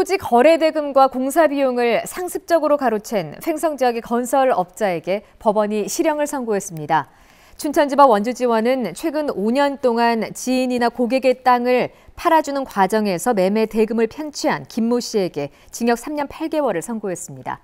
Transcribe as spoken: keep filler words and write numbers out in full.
토지 거래대금과 공사비용을 상습적으로 가로챈 횡성지역의 건설업자에게 법원이 실형을 선고했습니다. 춘천지법 원주지원은 최근 오 년 동안 지인이나 고객의 땅을 팔아주는 과정에서 매매 대금을 편취한 김모 씨에게 징역 삼 년 팔 개월을 선고했습니다.